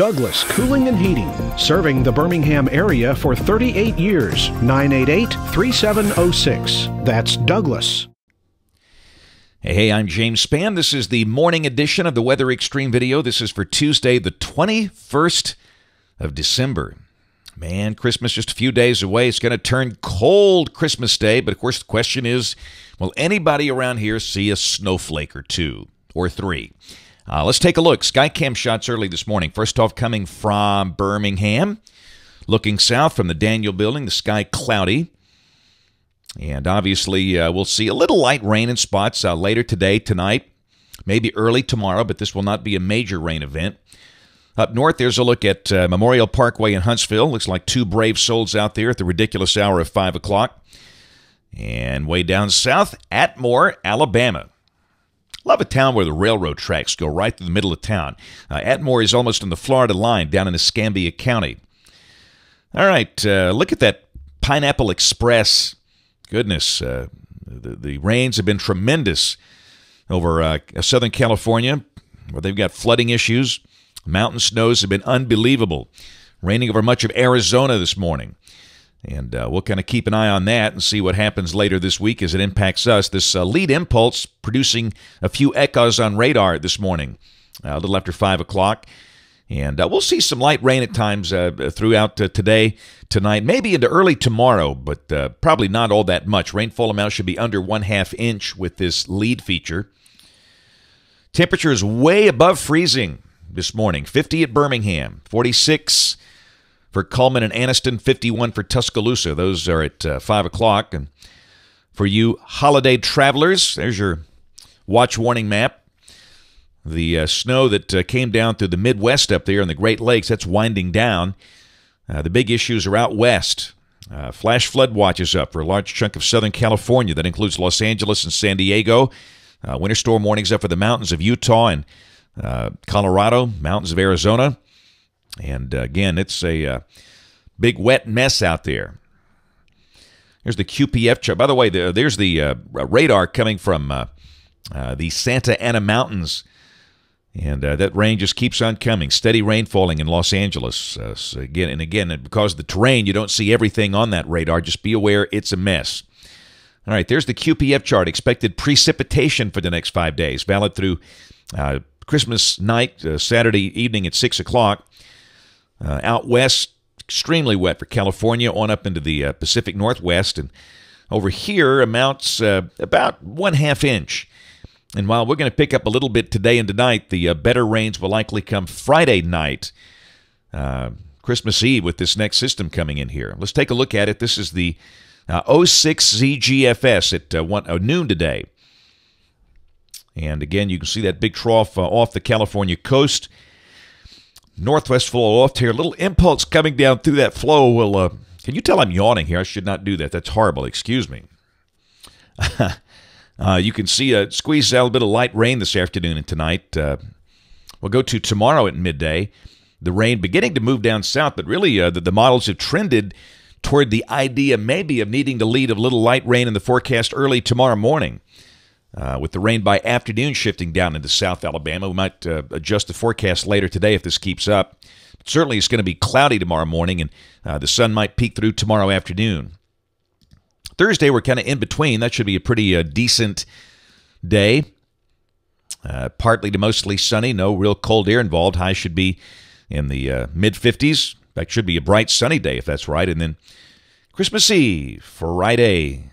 Douglas Cooling and Heating, serving the Birmingham area for 38 years, 988-3706. That's Douglas. Hey, I'm James Spann. This is the morning edition of the Weather Extreme video. This is for Tuesday, the 21st of December. Man, Christmas just a few days away. It's going to turn cold Christmas Day, but of course the question is, will anybody around here see a snowflake or two or three? Let's take a look. Skycam shots early this morning. First off, coming from Birmingham. Looking south from the Daniel Building, the sky cloudy. And obviously, we'll see a little light rain in spots later today, tonight, maybe early tomorrow, but this will not be a major rain event. Up north, there's a look at Memorial Parkway in Huntsville. Looks like two brave souls out there at the ridiculous hour of 5 o'clock. And way down south, Atmore, Alabama. Love a town where the railroad tracks go right through the middle of town. Atmore is almost on the Florida line down in Escambia County. All right, look at that Pineapple Express. Goodness, the rains have been tremendous over Southern California, where they've got flooding issues. Mountain snows have been unbelievable, raining over much of Arizona this morning. And we'll kind of keep an eye on that and see what happens later this week as it impacts us. This lead impulse producing a few echoes on radar this morning, a little after 5 o'clock. And we'll see some light rain at times throughout today, tonight, maybe into early tomorrow, but probably not all that much. Rainfall amount should be under 1/2 inch with this lead feature. Temperature is way above freezing this morning. 50 at Birmingham, 46 for Cullman and Aniston, 51 for Tuscaloosa. Those are at 5 o'clock. And for you holiday travelers, there's your watch warning map. The snow that came down through the Midwest up there in the Great Lakes, that's winding down. The big issues are out west. Flash flood watches up for a large chunk of Southern California. That includes Los Angeles and San Diego. Winter storm warnings up for the mountains of Utah and Colorado, mountains of Arizona. And again, it's a big wet mess out there. There's the QPF chart. By the way, there's the radar coming from the Santa Ana Mountains. And that rain just keeps on coming. Steady rain falling in Los Angeles. So again, and because of the terrain, you don't see everything on that radar. Just be aware it's a mess. All right, there's the QPF chart. Expected precipitation for the next 5 days. Valid through Christmas night, Saturday evening at 6 o'clock. Out west, extremely wet for California, on up into the Pacific Northwest. And over here, amounts about 1/2 inch. And while we're going to pick up a little bit today and tonight, the better rains will likely come Friday night, Christmas Eve, with this next system coming in here. Let's take a look at it. This is the 06 ZGFS at noon today. And again, you can see that big trough off the California coast. Northwest flow off here. A little impulse coming down through that flow will... can you tell I'm yawning here? I should not do that. That's horrible. Excuse me. You can see a squeeze out a bit of light rain this afternoon and tonight. We'll go to tomorrow at midday. The rain beginning to move down south, but really the models have trended toward the idea maybe of needing the lead of a little light rain in the forecast early tomorrow morning. With the rain by afternoon shifting down into South Alabama, we might adjust the forecast later today if this keeps up. But certainly it's going to be cloudy tomorrow morning, and the sun might peek through tomorrow afternoon. Thursday, we're kind of in between. That should be a pretty decent day. Partly to mostly sunny. No real cold air involved. High should be in the mid-50s. That should be a bright sunny day if that's right. And then Christmas Eve, Friday,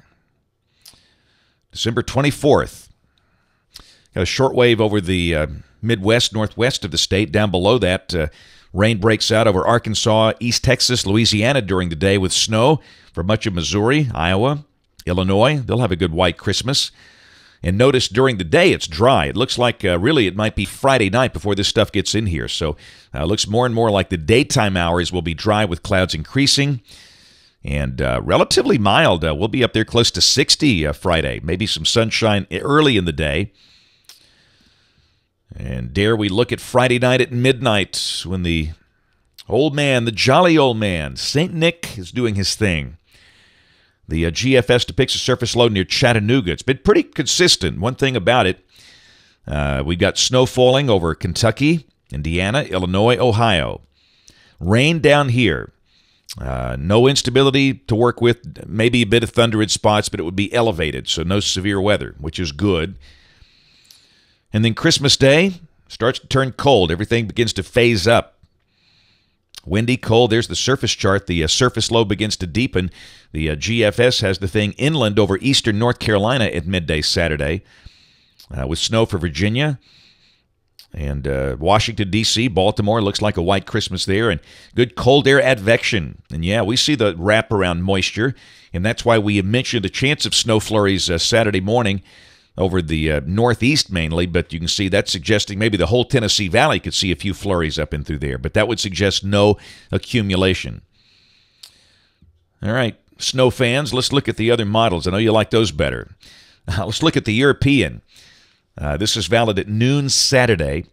December 24th. Got a short wave over the Midwest, northwest of the state. Down below that, rain breaks out over Arkansas, East Texas, Louisiana during the day with snow for much of Missouri, Iowa, Illinois. They'll have a good white Christmas. And notice during the day it's dry. It looks like really it might be Friday night before this stuff gets in here. So it looks more and more like the daytime hours will be dry with clouds increasing. And relatively mild. We'll be up there close to 60 Friday. Maybe some sunshine early in the day. And dare we look at Friday night at midnight when the old man, the jolly old man, St. Nick, is doing his thing. The GFS depicts a surface low near Chattanooga. It's been pretty consistent. One thing about it, we've got snow falling over Kentucky, Indiana, Illinois, Ohio. Rain down here. No instability to work with, maybe a bit of thunder in spots, but it would be elevated, so no severe weather, which is good. And then Christmas Day starts to turn cold. Everything begins to phase up. Windy, cold, there's the surface chart. The surface low begins to deepen. The GFS has the thing inland over eastern North Carolina at midday Saturday, with snow for Virginia. And Washington, D.C., Baltimore, looks like a white Christmas there, and good cold air advection. And, yeah, we see the wraparound moisture, and that's why we mentioned the chance of snow flurries Saturday morning over the northeast mainly, but you can see that's suggesting maybe the whole Tennessee Valley could see a few flurries up and through there, but that would suggest no accumulation. All right, snow fans, let's look at the other models. I know you like those better. Let's look at the European. This is valid at noon Saturday.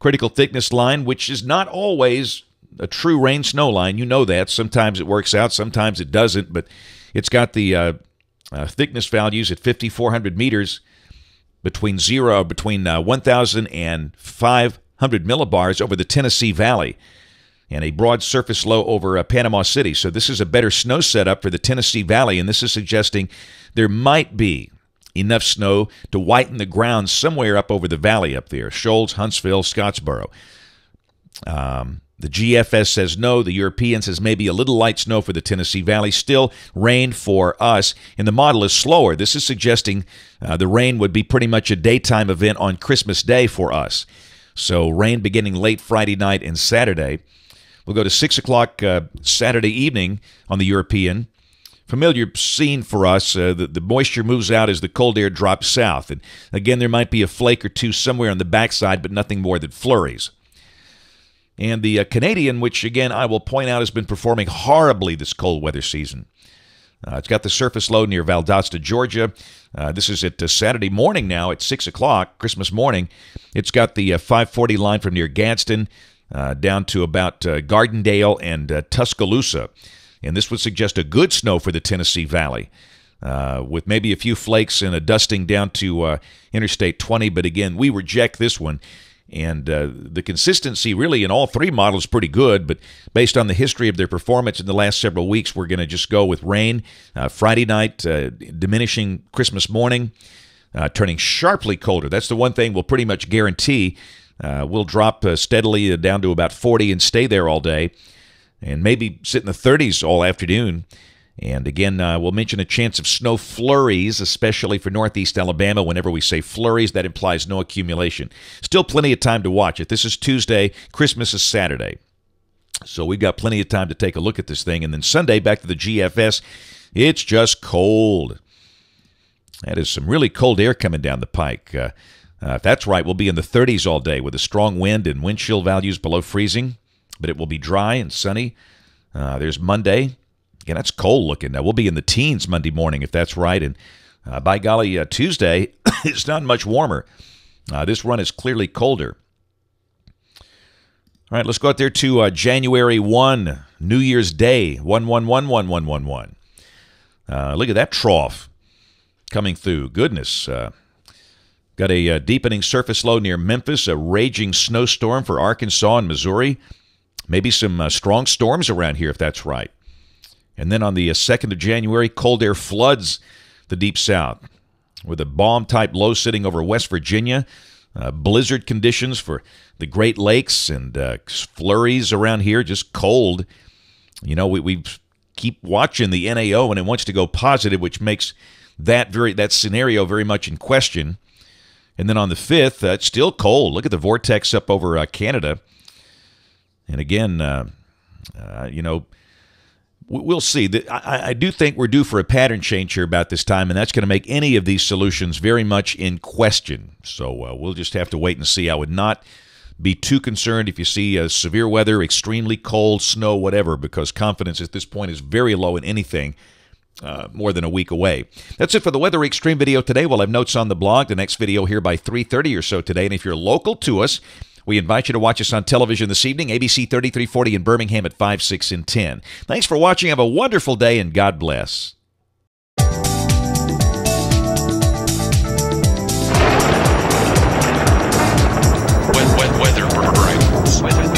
Critical thickness line, which is not always a true rain snow line. You know that. Sometimes it works out, sometimes it doesn't, but it's got the thickness values at 5,400 meters between 1,000 and 500 millibars over the Tennessee Valley, and a broad surface low over Panama City. So this is a better snow setup for the Tennessee Valley, and this is suggesting there might be enough snow to whiten the ground somewhere up over the valley up there, Shoals, Huntsville, Scottsboro. The GFS says no. The European says maybe a little light snow for the Tennessee Valley. Still rain for us, and the model is slower. This is suggesting the rain would be pretty much a daytime event on Christmas Day for us. So rain beginning late Friday night and Saturday. We'll go to 6 o'clock Saturday evening on the European. Familiar scene for us. The moisture moves out as the cold air drops south. And again, there might be a flake or two somewhere on the backside, but nothing more than flurries. And the Canadian, which again I will point out has been performing horribly this cold weather season. It's got the surface low near Valdosta, Georgia. This is at Saturday morning now at 6 o'clock, Christmas morning. It's got the 540 line from near Gadsden down to about Gardendale and Tuscaloosa. And this would suggest a good snow for the Tennessee Valley, with maybe a few flakes and a dusting down to Interstate 20. But again, we reject this one. And the consistency really in all three models is pretty good. But based on the history of their performance in the last several weeks, we're going to just go with rain Friday night, diminishing Christmas morning, turning sharply colder. That's the one thing we'll pretty much guarantee. We'll drop steadily down to about 40 and stay there all day, and maybe sit in the 30s all afternoon. And again, we'll mention a chance of snow flurries, especially for northeast Alabama. Whenever we say flurries, that implies no accumulation. Still plenty of time to watch it. This is Tuesday. Christmas is Saturday. So we've got plenty of time to take a look at this thing. And then Sunday, back to the GFS, it's just cold. That is some really cold air coming down the pike. If that's right, we'll be in the 30s all day with a strong wind and wind chill values below freezing. But it will be dry and sunny. There's Monday. Again, that's cold looking. Now, we'll be in the teens Monday morning, if that's right. And by golly, Tuesday it's not much warmer. This run is clearly colder. All right, let's go out there to January 1, New Year's Day, 1-1-1-1-1-1-1. Look at that trough coming through. Goodness. Got a deepening surface low near Memphis, a raging snowstorm for Arkansas and Missouri. Maybe some strong storms around here, if that's right. And then on the 2nd of January, cold air floods the Deep South with a bomb-type low sitting over West Virginia, blizzard conditions for the Great Lakes, and flurries around here, just cold. You know, we keep watching the NAO, and it wants to go positive, which makes that scenario very much in question. And then on the 5th, it's still cold. Look at the vortex up over Canada. And again, you know, we'll see. I do think we're due for a pattern change here about this time, and that's going to make any of these solutions very much in question. So we'll just have to wait and see. I would not be too concerned if you see severe weather, extremely cold, snow, whatever, because confidence at this point is very low in anything more than a week away. That's it for the Weather Extreme video today. We'll have notes on the blog. The next video here by 3:30 or so today, and if you're local to us, we invite you to watch us on television this evening, ABC 3340 in Birmingham at 5, 6, and 10. Thanks for watching. Have a wonderful day, and God bless. Weather break. Northwest.